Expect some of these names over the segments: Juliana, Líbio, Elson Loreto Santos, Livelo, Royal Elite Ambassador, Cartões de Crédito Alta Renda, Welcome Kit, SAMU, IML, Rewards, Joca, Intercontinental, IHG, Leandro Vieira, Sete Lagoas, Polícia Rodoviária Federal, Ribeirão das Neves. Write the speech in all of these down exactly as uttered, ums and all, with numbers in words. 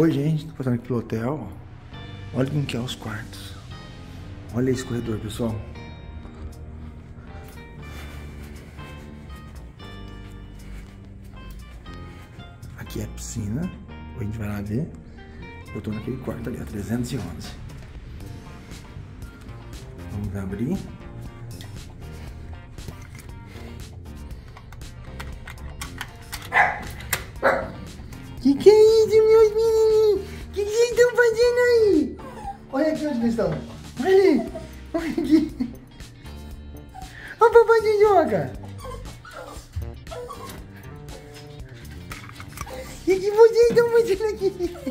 Oi, gente, tô passando aqui pelo hotel. Olha como que é os quartos. Olha esse corredor, pessoal. Aqui é a piscina. A gente vai lá ver. Eu tô naquele quarto ali, ó, trezentos e onze. Vamos abrir. Que que é isso, meus menininhos? Que que vocês estão fazendo aí? Olha aqui onde eles estão. Olha ali. Olha aqui. Olha o papai de Joca. Que que vocês estão fazendo aqui?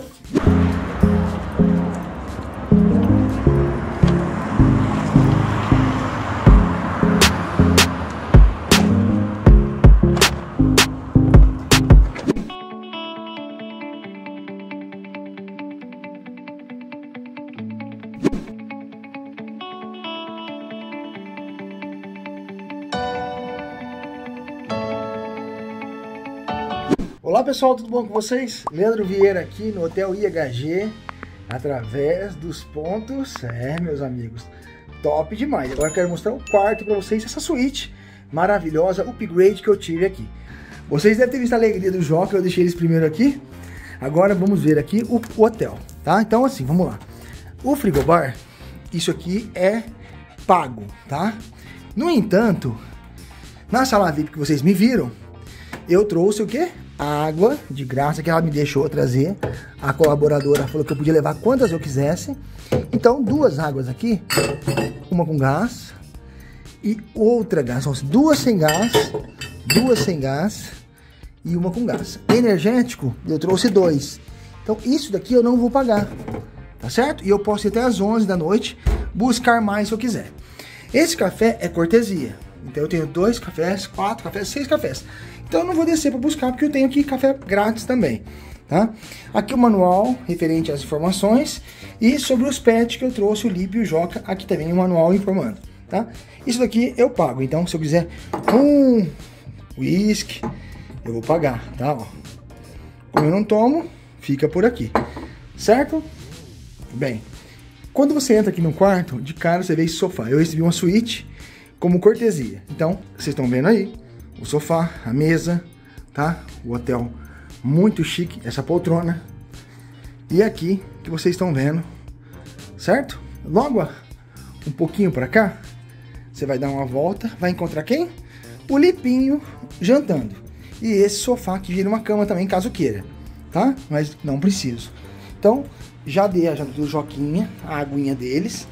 Olá pessoal, tudo bom com vocês? Leandro Vieira aqui no Hotel I H G, através dos pontos, é meus amigos, top demais. Agora eu quero mostrar o quarto para vocês, essa suíte maravilhosa, upgrade que eu tive aqui. Vocês devem ter visto a alegria do Joca, eu deixei eles primeiro aqui. Agora vamos ver aqui o hotel, tá? Então assim, vamos lá. O frigobar, isso aqui é pago, tá? No entanto, na sala V I P que vocês me viram, eu trouxe o quê? Água de graça que ela me deixou trazer. A colaboradora falou que eu podia levar quantas eu quisesse. Então, duas águas aqui. Uma com gás e outra gás. Então, duas sem gás, duas sem gás e uma com gás. Energético, eu trouxe dois. Então, isso daqui eu não vou pagar. Tá certo? E eu posso ir até às onze da noite buscar mais se eu quiser. Esse café é cortesia. Então, eu tenho dois cafés, quatro cafés, seis cafés. Então eu não vou descer para buscar, porque eu tenho aqui café grátis também, tá? Aqui o manual referente às informações e sobre os pets que eu trouxe, o Líbio e o Joca, aqui também o manual informando, tá? Isso daqui eu pago, então se eu quiser um uísque, eu vou pagar, tá? Ó. Como eu não tomo, fica por aqui, certo? Bem, quando você entra aqui no quarto, de cara você vê esse sofá. Eu recebi uma suíte como cortesia, então vocês estão vendo aí. O sofá, a mesa, tá? O hotel muito chique, essa poltrona. E aqui, que vocês estão vendo, certo? Logo, um pouquinho pra cá, você vai dar uma volta, vai encontrar quem? O Lipinho jantando. E esse sofá que vira uma cama também, caso queira, tá? Mas não preciso. Então, já dei a janta do Joquinha, a aguinha deles,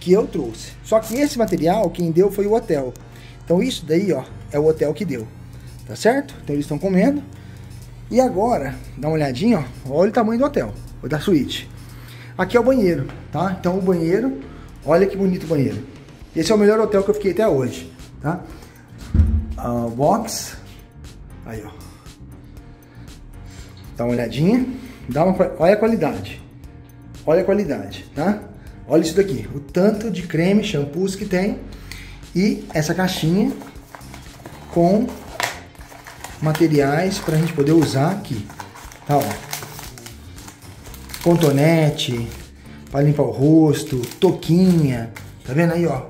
que eu trouxe. Só que esse material, quem deu foi o hotel. Então isso daí, ó, é o hotel que deu, tá certo? Então eles estão comendo. E agora, dá uma olhadinha, ó, olha o tamanho do hotel, ou da suíte. Aqui é o banheiro, tá? Então o banheiro, olha que bonito o banheiro. Esse é o melhor hotel que eu fiquei até hoje, tá? Uh, box, aí ó. Dá uma olhadinha, dá uma, olha a qualidade, olha a qualidade, tá? Olha isso daqui, o tanto de creme, shampoos que tem. E essa caixinha com materiais para a gente poder usar aqui, tá? Ó. Contonete, para limpar o rosto, toquinha, tá vendo aí, ó?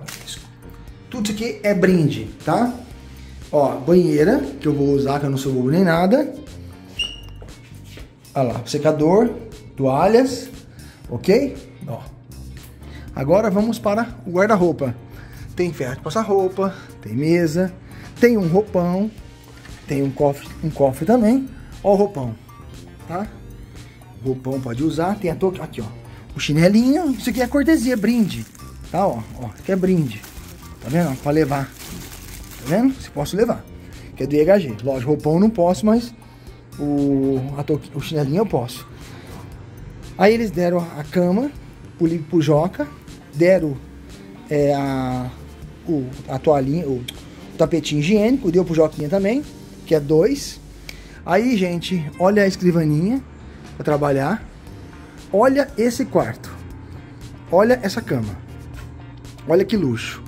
Tudo isso aqui é brinde, tá? Ó, banheira, que eu vou usar, que eu não sou bobo nem nada. Olha lá, secador, toalhas, ok? Ó. Agora vamos para o guarda-roupa. Tem ferro de passar roupa, tem mesa, tem um roupão, tem um cofre, um cofre também. Ó o roupão, tá? O roupão pode usar, tem a touca, aqui ó, o chinelinho, isso aqui é cortesia, brinde, tá? Ó, ó, que é brinde, tá vendo? Pra levar, tá vendo? Se posso levar, que é do I H G, lógico, roupão eu não posso, mas o, a touca, o chinelinho eu posso. Aí eles deram a cama, pro Livro, pro Joca, deram é, a... O, a toalhinha, o tapetinho higiênico, deu pro Joquinha também, que é dois. Aí, gente, olha a escrivaninha para trabalhar. Olha esse quarto. Olha essa cama. Olha que luxo.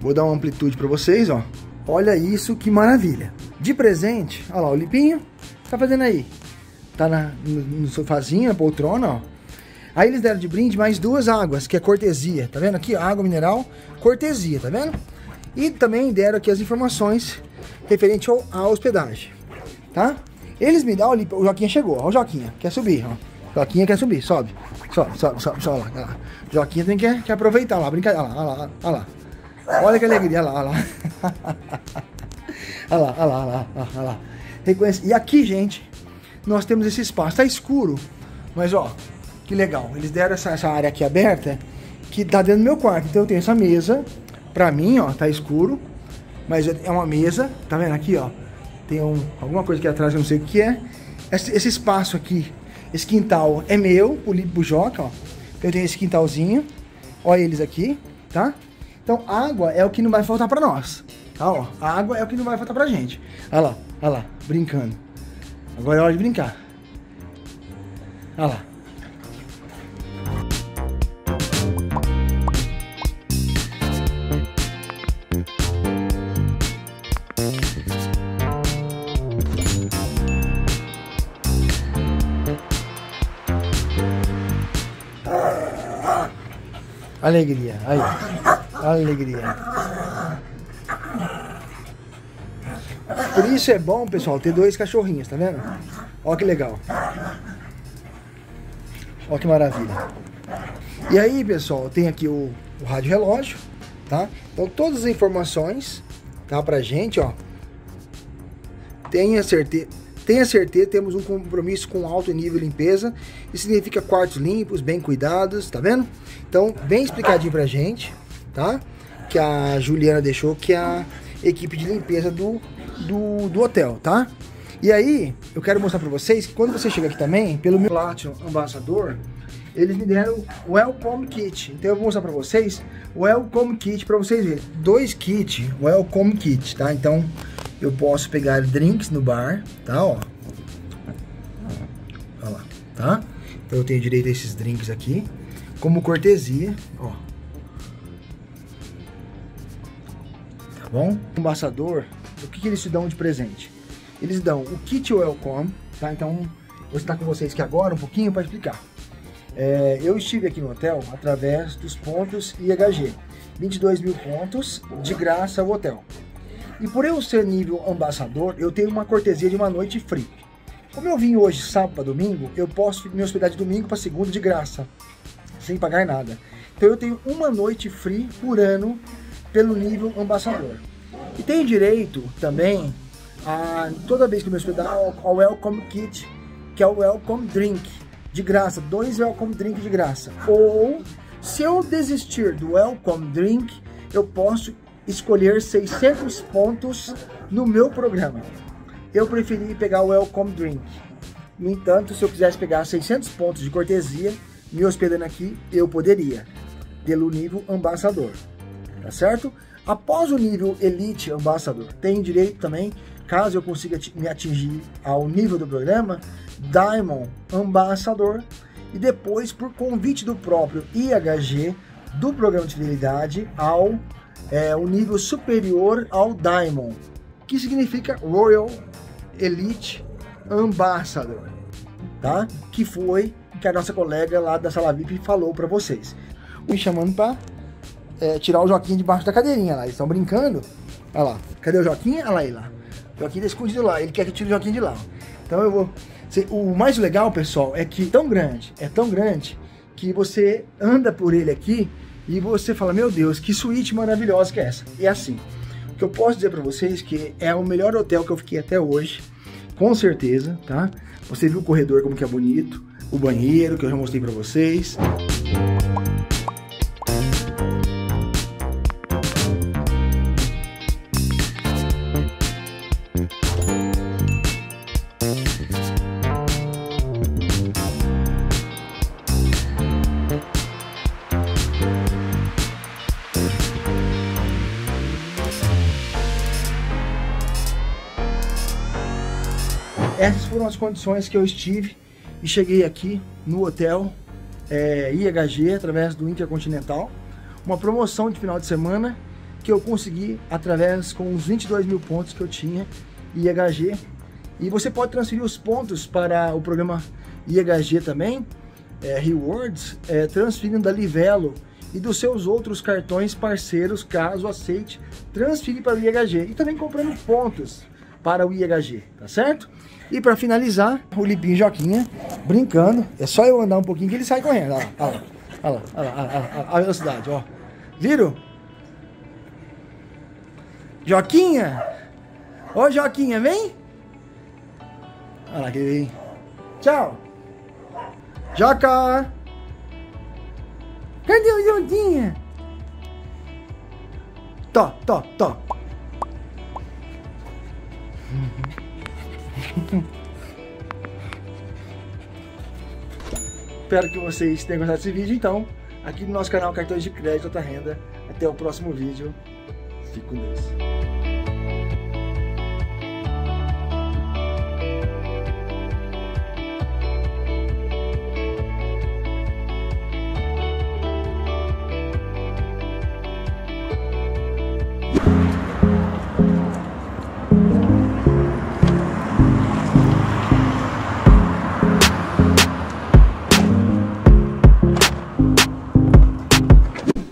Vou dar uma amplitude para vocês, ó. Olha isso, que maravilha. De presente, olha lá, o Lipinho, o que tá fazendo aí? tá na, no, no sofazinho, na poltrona, ó. Aí eles deram de brinde mais duas águas, que é cortesia, tá vendo aqui? Água mineral, cortesia, tá vendo? E também deram aqui as informações referente ao, à hospedagem, tá? Eles me dão, o Joquinha chegou, ó, o Joquinha, quer subir, ó. Joquinha quer subir, sobe, sobe, sobe, sobe, sobe, lá, lá. Joquinha tem que, que aproveitar lá, brincar, olha lá, olha lá, olha lá. Olha que alegria, olha lá, olha lá. Olha lá, olha lá, olha lá, olha lá. E aqui, gente, nós temos esse espaço. Tá escuro, mas ó, que legal. Eles deram essa, essa área aqui aberta, que tá dentro do meu quarto. Então eu tenho essa mesa, pra mim, ó, tá escuro, mas é uma mesa, tá vendo aqui, ó. Tem um, alguma coisa aqui atrás, eu não sei o que é. Esse, esse espaço aqui, esse quintal é meu, o Líbio Joca, ó. Eu tenho esse quintalzinho, olha eles aqui, tá? Então, água é o que não vai faltar pra nós. Ah, ó, a água é o que não vai faltar pra gente. Olha lá, olha lá, brincando. Agora é hora de brincar. Olha lá. Alegria, aí. Alegria. Por isso é bom, pessoal, ter dois cachorrinhos, tá vendo? Ó que legal. Ó que maravilha. E aí, pessoal, tem aqui o, o rádio relógio, tá? Então, todas as informações, tá? Pra gente, ó. Tenha certeza, tenha certeza, temos um compromisso com alto nível de limpeza. Isso significa quartos limpos, bem cuidados, tá vendo? Então, bem explicadinho pra gente, tá? Que a Juliana deixou, que a equipe de limpeza do... Do, do hotel, tá? E aí, eu quero mostrar pra vocês que quando você chega aqui também, pelo meu Platinum Ambassador, eles me deram o Welcome Kit. Então eu vou mostrar pra vocês o Welcome Kit pra vocês verem. Dois kits, Welcome Kit, tá? Então eu posso pegar drinks no bar, tá? Ó. Olha lá, tá? Então eu tenho direito a esses drinks aqui, como cortesia, ó. Tá bom? O Ambassador... O que, que eles te dão de presente? Eles dão o Kit Welcome, tá? Então, vou estar com vocês aqui agora um pouquinho para explicar. É, eu estive aqui no hotel através dos pontos I H G. vinte e dois mil pontos de graça ao hotel. E por eu ser nível ambassador, eu tenho uma cortesia de uma noite free. Como eu vim hoje, sábado para domingo, eu posso me hospedar de domingo para segunda de graça, sem pagar nada. Então, eu tenho uma noite free por ano pelo nível ambassador. E tem direito também, a, toda vez que eu me hospedar, ao Welcome Kit, que é o Welcome Drink, de graça, dois Welcome Drink de graça. Ou, se eu desistir do Welcome Drink, eu posso escolher seiscentos pontos no meu programa. Eu preferi pegar o Welcome Drink. No entanto, se eu quisesse pegar seiscentos pontos de cortesia, me hospedando aqui, eu poderia, pelo nível ambassador, tá certo? Após o nível Elite Ambassador, tem direito também, caso eu consiga me atingir ao nível do programa, Diamond Ambassador, e depois, por convite do próprio I H G, do programa de fidelidade, ao é, um nível superior ao Diamond, que significa Royal Elite Ambassador, tá? Que foi que a nossa colega lá da sala V I P falou para vocês. Me chamando para... É, tirar o Joquinha debaixo da cadeirinha lá, eles estão brincando. Olha lá, cadê o Joquinha? Olha lá ele lá. O Joquinha tá escondido lá, ele quer que eu tire o Joquinha de lá. Então eu vou... O mais legal, pessoal, é que é tão grande, é tão grande, que você anda por ele aqui e você fala, meu Deus, que suíte maravilhosa que é essa. E assim, o que eu posso dizer pra vocês que é o melhor hotel que eu fiquei até hoje, com certeza, tá? Você viu o corredor como que é bonito, o banheiro que eu já mostrei pra vocês. Essas foram as condições que eu estive e cheguei aqui no hotel é, I H G através do Intercontinental, uma promoção de final de semana que eu consegui através com os vinte e dois mil pontos que eu tinha I H G E você pode transferir os pontos para o programa I H G também, é, Rewards, é, transferindo da Livelo e dos seus outros cartões parceiros, caso aceite, transferir para o I H G. E também comprando pontos para o I H G, tá certo? E para finalizar, o Lipinho e Joquinha brincando. É só eu andar um pouquinho que ele sai correndo. Olha lá, olha lá, olha lá, olha lá, a velocidade, ó. Viram? Joquinha! Ô Joquinha, vem! Olha lá que ele vem. Tchau! Joca! Cadê o Joquinha? Tó, tó, tó! Espero que vocês tenham gostado desse vídeo, então, aqui no nosso canal Cartões de Crédito Alta Renda. Até o próximo vídeo. Fique com Deus.